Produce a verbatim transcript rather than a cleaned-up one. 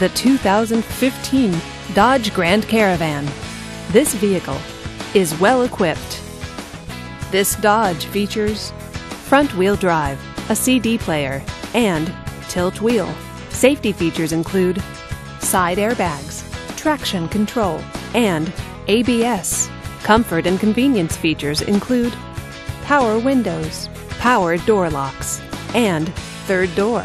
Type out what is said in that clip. the two thousand fifteen Dodge Grand Caravan. This vehicle is well equipped. This Dodge features front-wheel drive, a C D player, and tilt wheel. Safety features include side airbags, traction control, and A B S. Comfort and convenience features include power windows, power door locks, and third door.